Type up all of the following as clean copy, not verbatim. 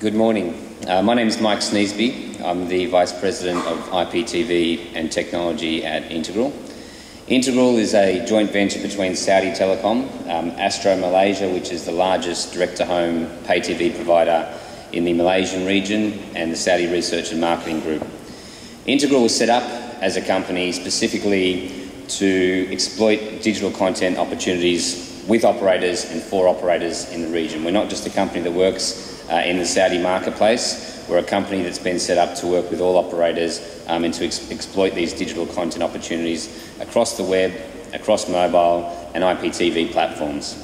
Good morning. My name is Mike Sneesby. I'm the Vice President of IPTV and Technology at Integral. Integral is a joint venture between Saudi Telecom, Astro Malaysia, which is the largest direct-to-home pay TV provider in the Malaysian region, and the Saudi Research and Marketing Group. Integral was set up as a company specifically to exploit digital content opportunities with operators and for operators in the region. We're not just a company that works in the Saudi marketplace, we're a company that's been set up to work with all operators and to exploit these digital content opportunities across the web, across mobile and IPTV platforms.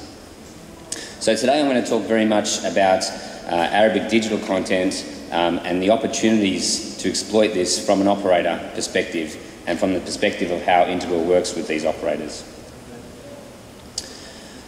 So today I'm going to talk very much about Arabic digital content and the opportunities to exploit this from an operator perspective and from the perspective of how Integral works with these operators.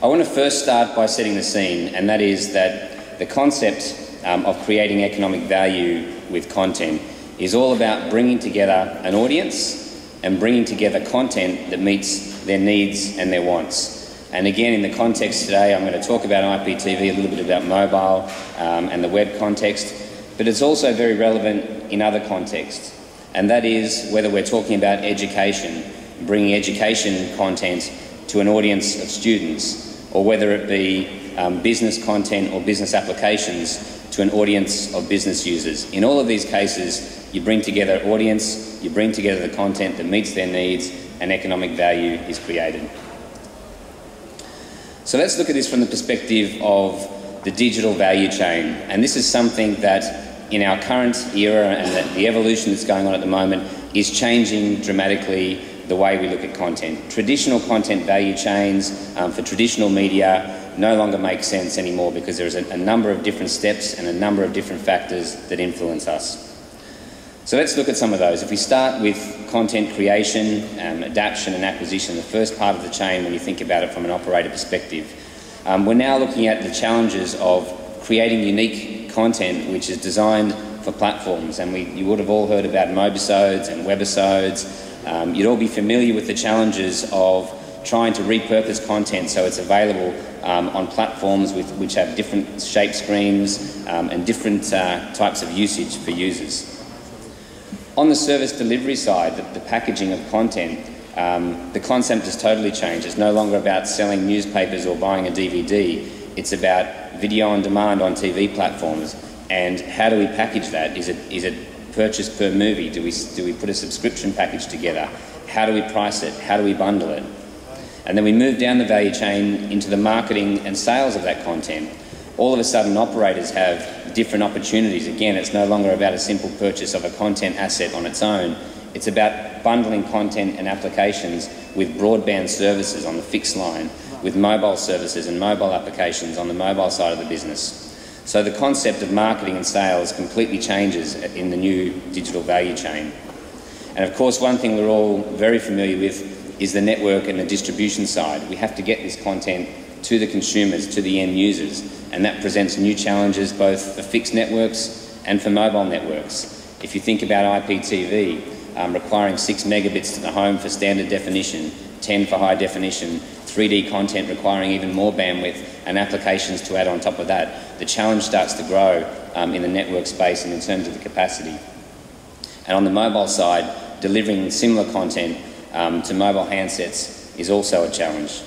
I want to first start by setting the scene, and that is that the concept of creating economic value with content is all about bringing together an audience and bringing together content that meets their needs and their wants. And again, in the context today, I'm going to talk about IPTV, a little bit about mobile and the web context, but it's also very relevant in other contexts. And that is whether we're talking about education, bringing education content to an audience of students, or whether it be business content or business applications to an audience of business users. In all of these cases, you bring together audience, you bring together the content that meets their needs, and economic value is created. So let's look at this from the perspective of the digital value chain. And this is something that in our current era and that the evolution that's going on at the moment is changing dramatically the way we look at content. Traditional content value chains for traditional media no longer make sense anymore because there's a number of different steps and a number of different factors that influence us. So let's look at some of those. If we start with content creation, adaptation and acquisition, the first part of the chain when you think about it from an operator perspective. We're now looking at the challenges of creating unique content which is designed for platforms, and you would have all heard about Mobisodes and Webisodes. You'd all be familiar with the challenges of trying to repurpose content so it's available on platforms which have different shape screens and different types of usage for users. On the service delivery side, the packaging of content, the concept has totally changed. It's no longer about selling newspapers or buying a DVD. It's about video on demand on TV platforms. And how do we package that? Is it purchase per movie? Do we put a subscription package together? How do we price it? How do we bundle it? And then we move down the value chain into the marketing and sales of that content. All of a sudden, operators have different opportunities. Again, it's no longer about a simple purchase of a content asset on its own. It's about bundling content and applications with broadband services on the fixed line, with mobile services and mobile applications on the mobile side of the business. So the concept of marketing and sales completely changes in the new digital value chain. And of course, one thing we're all very familiar with is the network and the distribution side. We have to get this content to the consumers, to the end users. And that presents new challenges both for fixed networks and for mobile networks. If you think about IPTV, requiring 6 megabits to the home for standard definition, 10 for high definition, 3D content requiring even more bandwidth and applications to add on top of that, the challenge starts to grow in the network space and in terms of the capacity. And on the mobile side, delivering similar content to mobile handsets is also a challenge.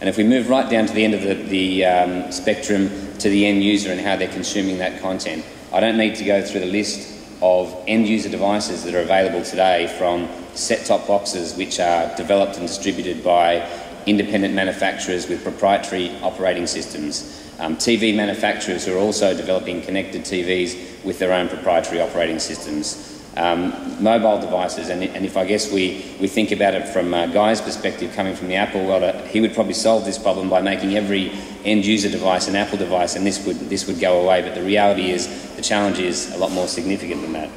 And if we move right down to the end of the spectrum to the end user and how they're consuming that content, I don't need to go through the list of end user devices that are available today, from set-top boxes which are developed and distributed by independent manufacturers with proprietary operating systems, TV manufacturers who are also developing connected TVs with their own proprietary operating systems. Mobile devices, and if I guess we think about it from Guy's perspective, coming from the Apple world, he would probably solve this problem by making every end user device an Apple device, and this would go away. But the reality is, the challenge is a lot more significant than that.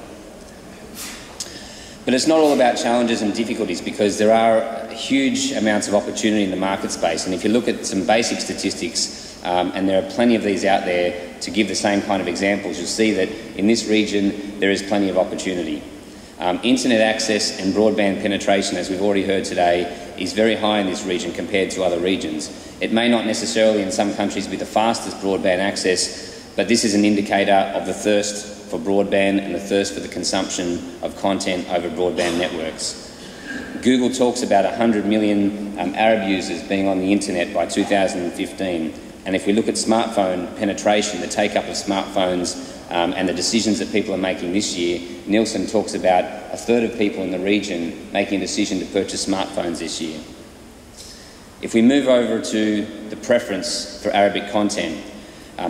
But it's not all about challenges and difficulties, because there are huge amounts of opportunity in the market space. And if you look at some basic statistics, and there are plenty of these out there, to give the same kind of examples, you'll see that in this region there is plenty of opportunity. Internet access and broadband penetration, as we've already heard today, is very high in this region compared to other regions. It may not necessarily in some countries be the fastest broadband access, But this is an indicator of the thirst for broadband and the thirst for the consumption of content over broadband networks. Google talks about 100 million Arab users being on the internet by 2015. And if we look at smartphone penetration, the take-up of smartphones and the decisions that people are making this year, Nielsen talks about a third of people in the region making a decision to purchase smartphones this year. If we move over to the preference for Arabic content,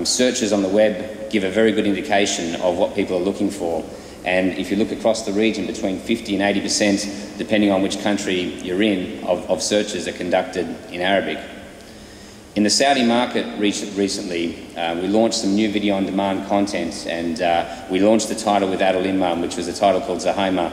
searches on the web give a very good indication of what people are looking for. And if you look across the region, between 50 and 80%, depending on which country you're in, of searches are conducted in Arabic. In the Saudi market recently, we launched some new video-on-demand content, and we launched the title with Adil Imam, which was a title called Zahaima,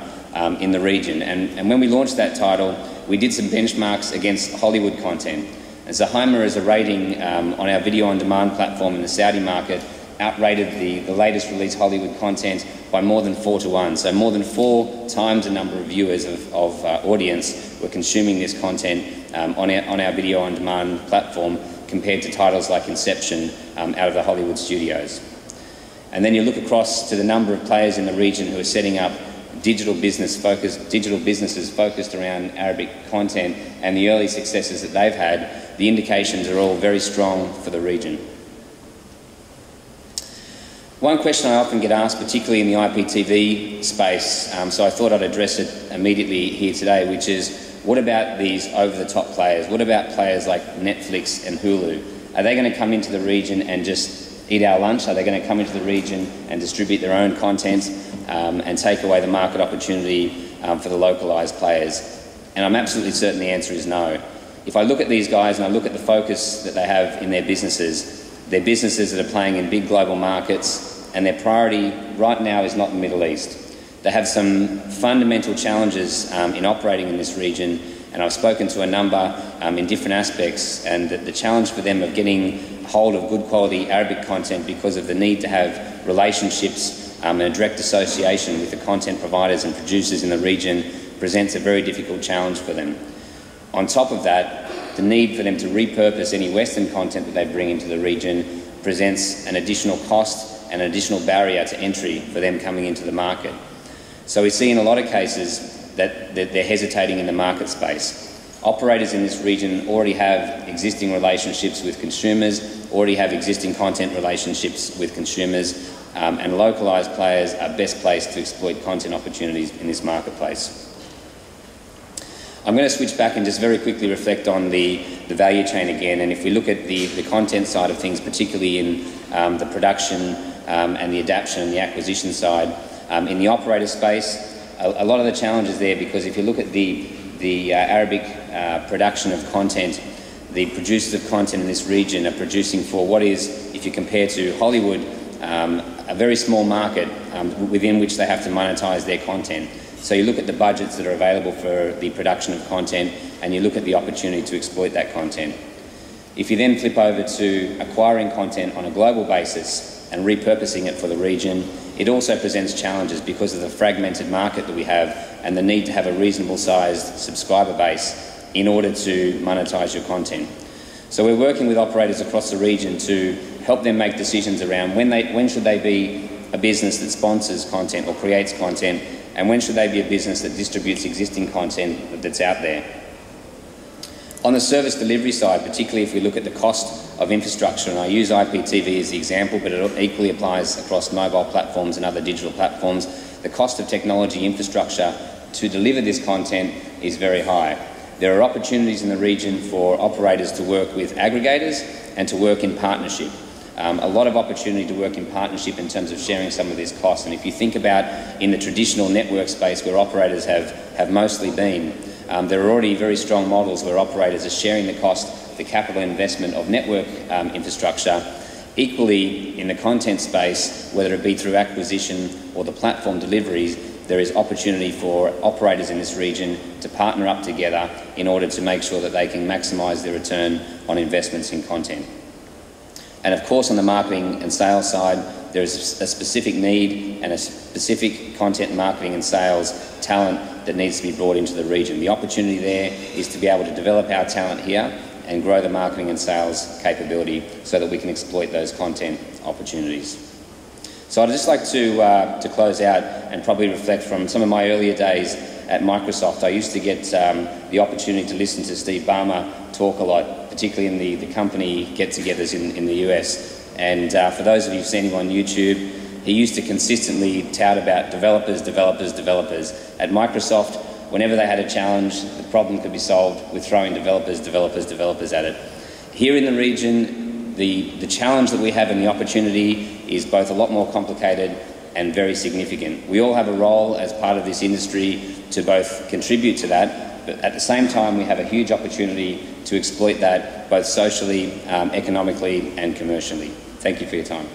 in the region. And when we launched that title, we did some benchmarks against Hollywood content. And Zahaima is a rating on our video-on-demand platform in the Saudi market, outrated the latest release Hollywood content by more than 4 to 1. So more than 4 times the number of viewers of audience were consuming this content on our video-on-demand platform compared to titles like Inception out of the Hollywood studios. And then you look across to the number of players in the region who are setting up digital businesses focused around Arabic content and the early successes that they've had. The indications are all very strong for the region. One question I often get asked, particularly in the IPTV space, so I thought I'd address it immediately here today, which is, what about these over-the-top players? What about players like Netflix and Hulu? Are they going to come into the region and just eat our lunch? Are they going to come into the region and distribute their own content and take away the market opportunity for the localised players? And I'm absolutely certain the answer is no. If I look at these guys and I look at the focus that they have in their businesses, they're businesses that are playing in big global markets, and their priority right now is not the Middle East. They have some fundamental challenges in operating in this region, and I've spoken to a number in different aspects, and the challenge for them of getting hold of good quality Arabic content because of the need to have relationships and a direct association with the content providers and producers in the region presents a very difficult challenge for them. On top of that, the need for them to repurpose any Western content that they bring into the region presents an additional cost and an additional barrier to entry for them coming into the market. So we see in a lot of cases that they're hesitating in the market space. Operators in this region already have existing relationships with consumers, already have existing content relationships with consumers, and localised players are best placed to exploit content opportunities in this marketplace. I'm going to switch back and just very quickly reflect on the value chain again, and if we look at the content side of things, particularly in the production and the adaptation and the acquisition side, in the operator space, a lot of the challenges there, because if you look at the Arabic production of content, the producers of content in this region are producing for what is, if you compare to Hollywood, a very small market within which they have to monetize their content. So you look at the budgets that are available for the production of content, and you look at the opportunity to exploit that content. If you then flip over to acquiring content on a global basis and repurposing it for the region, it also presents challenges because of the fragmented market that we have and the need to have a reasonable-sized subscriber base in order to monetize your content. So we're working with operators across the region to help them make decisions around when should they be a business that sponsors content or creates content, and when should they be a business that distributes existing content that's out there. On the service delivery side, particularly if we look at the cost of infrastructure, and I use IPTV as the example, but it equally applies across mobile platforms and other digital platforms, the cost of technology infrastructure to deliver this content is very high. There are opportunities in the region for operators to work with aggregators and to work in partnership. A lot of opportunity to work in partnership in terms of sharing some of these costs. And if you think about in the traditional network space where operators have mostly been, there are already very strong models where operators are sharing the cost, the capital investment of network infrastructure. Equally, in the content space, whether it be through acquisition or the platform deliveries, there is opportunity for operators in this region to partner up together in order to make sure that they can maximise their return on investments in content. And of course, on the marketing and sales side, there is a specific need and a specific content marketing and sales talent that needs to be brought into the region. The opportunity there is to be able to develop our talent here and grow the marketing and sales capability so that we can exploit those content opportunities. So I'd just like to close out and probably reflect from some of my earlier days at Microsoft. I used to get the opportunity to listen to Steve Ballmer talk a lot, particularly in the company get-togethers in the US. And for those of you who've seen him on YouTube, he used to consistently tout about developers, developers, developers. At Microsoft, whenever they had a challenge, the problem could be solved with throwing developers, developers, developers at it. Here in the region, the challenge that we have and the opportunity is both a lot more complicated and very significant. We all have a role as part of this industry to both contribute to that, but at the same time we have a huge opportunity to exploit that both socially, economically and commercially. Thank you for your time.